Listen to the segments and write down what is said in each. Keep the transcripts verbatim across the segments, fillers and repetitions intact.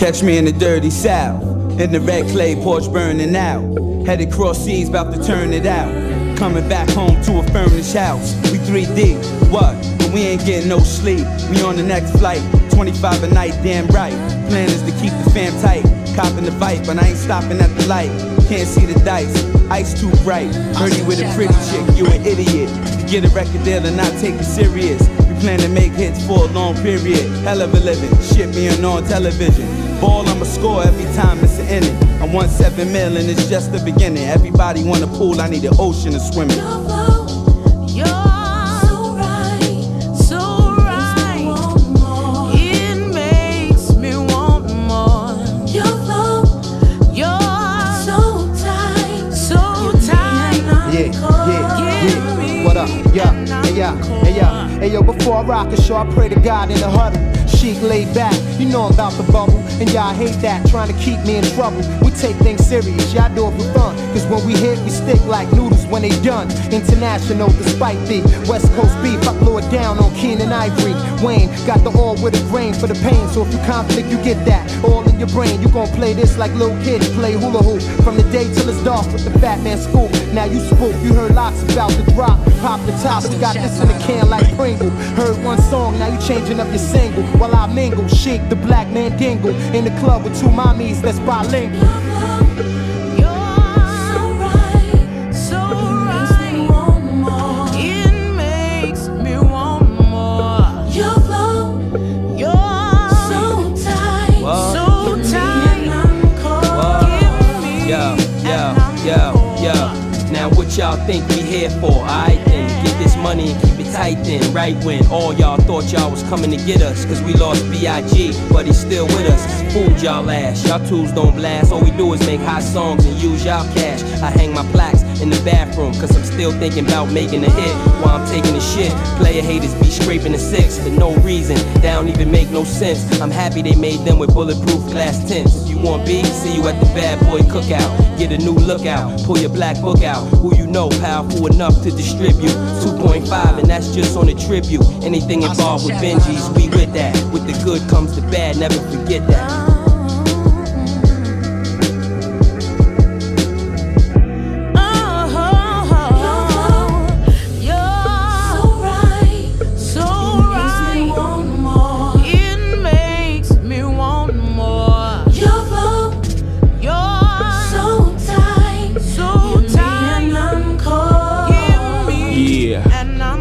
Catch me in the dirty south, in the red clay porch burning out. Headed cross seas, about to turn it out. Coming back home to a furnished house. We three D, what? But we ain't getting no sleep. We on the next flight, twenty-five a night, damn right. Plan is to keep the fam tight. Copping the bike, but I ain't stopping at the light. Can't see the dice, ice too bright. Heard you with a pretty chick, you an idiot. You get a record deal and not take it serious. Plan to make hits for a long period. Hell of a living, shit being on television. Ball, I'ma score every time it's an inning. I'm one seven mil and it's just the beginning. Everybody want a pool, I need an ocean to swim in. Your flow, you're so right, so right. It makes me want more. Your flow, you're so tight, so tight. Yeah, yeah, yeah. What up? Yeah, yeah, yeah. Hey yo, before I rock a show, I pray to God in the huddle. Chic laid back, you know I'm about the bubble. And y'all hate that, trying to keep me in trouble. We take things serious, y'all do it for fun. Cause when we hit, we stick like noodles when they done. International, despite the West Coast beef, I blew it down on Keenan Ivory. Wayne, got the all with a grain for the pain. So if you conflict, you get that, all in your brain. You gon' play this like little kids play hula hoop. From the day till it's dark with the fat man scoop. Now you spook, you heard Lox about to drop. Pop the top, we got this in the can like cream. Heard one song, now you changing up your single. While I mingle, shake the black man dingle. In the club with two mommies that's bilingual. You're so right, so right. It makes me want more. Your flow, you're so tight, so tight. And I'm caught, give me, yo, yo, yo, yo. Now what y'all think we here for? I think get this money and keep it tight then, right when all y'all thought y'all was coming to get us. Cause we lost B I G, but he's still with us. Fooled y'all ass, y'all tools don't blast. All we do is make hot songs and use y'all cash. I hang my plaques in the bathroom, cause I'm still thinking about making a hit while I'm taking a shit. Player haters be scraping the six for no reason, they don't even make no sense. I'm happy they made them with bulletproof glass tints. If you want B, see you at the bad boy cookout. Get a new lookout, pull your black book out. Who you know powerful enough to distribute two point five, and that's just on the tribute. Anything involved with Benji's, we with that. With the good comes the bad, never forget that.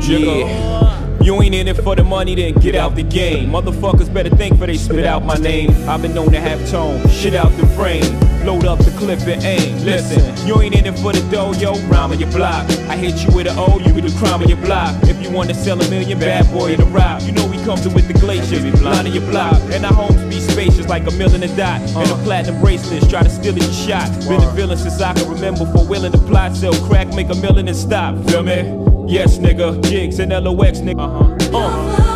Yeah. You ain't in it for the money, then get out the game. Motherfuckers better think for they spit out my name. I've been known to have tone, shit out the frame. Load up the clip and aim, listen. You ain't in it for the dough, yo, rhyme on your block. I hit you with an O, you with the crime on your block. If you wanna sell a million, bad boy to rock. You know we come to with the glaciers, blind on your block. And our homes be spacious like a mill in a dot. And a platinum bracelet, try to steal your shot. Been a villain since I can remember, for willing to plot. Sell crack, make a million and stop, feel me? Yes, nigga, jigs and L O X, nigga. Uh-huh. Uh.